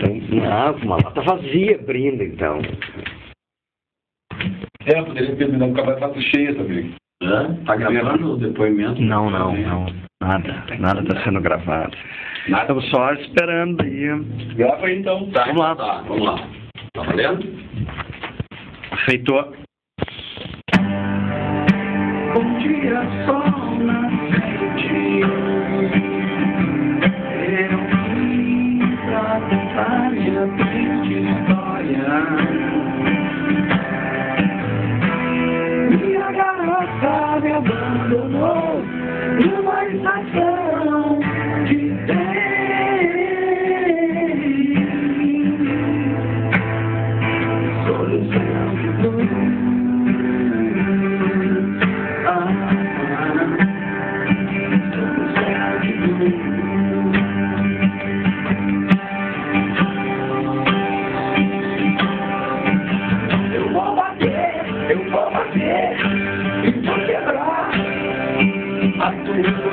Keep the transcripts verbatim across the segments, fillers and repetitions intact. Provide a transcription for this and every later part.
Tem, não, uma lata vazia brinda, então. É, poderia ter brindado com a lata cheia também. Hã? Tá gravando o depoimento? Não, não, não. Nada. Nada tá sendo gravado. Nada. Estamos só esperando aí. Grava aí, então. Tá, vamos lá. Tá, vamos lá. Tá valendo? Aceitou. Um dia só nasceu. Minha triste história. Minha garota me abandonou numa estação de trem. Solução de dor. Ah, solução de dor. A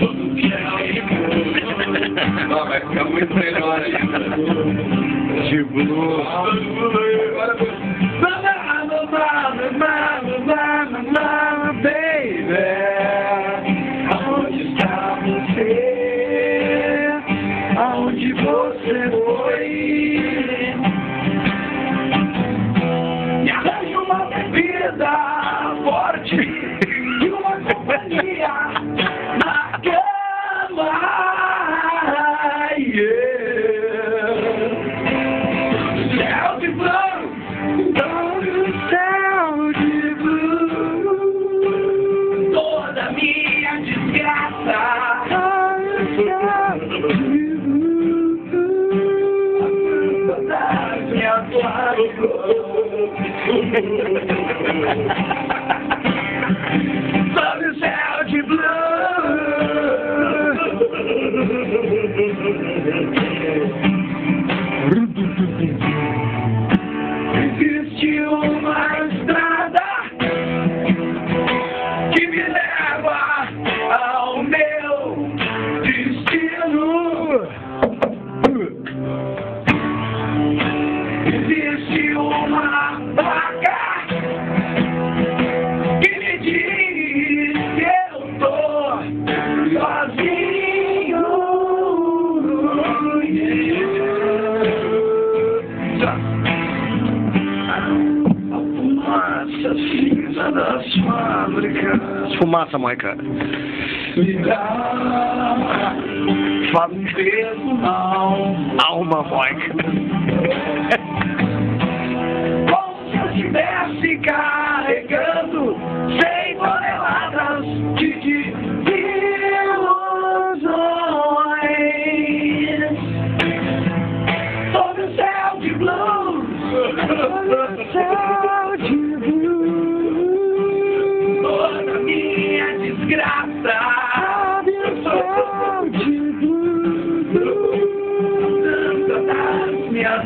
Todo dia ela me encontra. Não, vai ficar muito melhor ainda. Tipo, agora foi. Mama, mama, mama, mama, mama, baby. Aonde está você? Aonde você foi? Me arranja uma bebida forte e uma companhia na cama. Sobe o céu de blue. Existe uma estrada que me leva ao meu destino. Existe uma vaca das fábricas. Fumaça, mãe, cara. Me dá um peso na alma, mãe. Como se eu estivesse carregando cem toneladas de ilusões sob o céu de blues, sob o céu de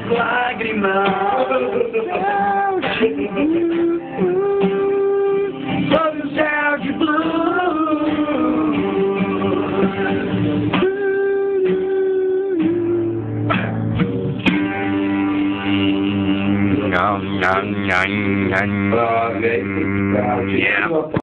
lágrimas, sob o céu de blue.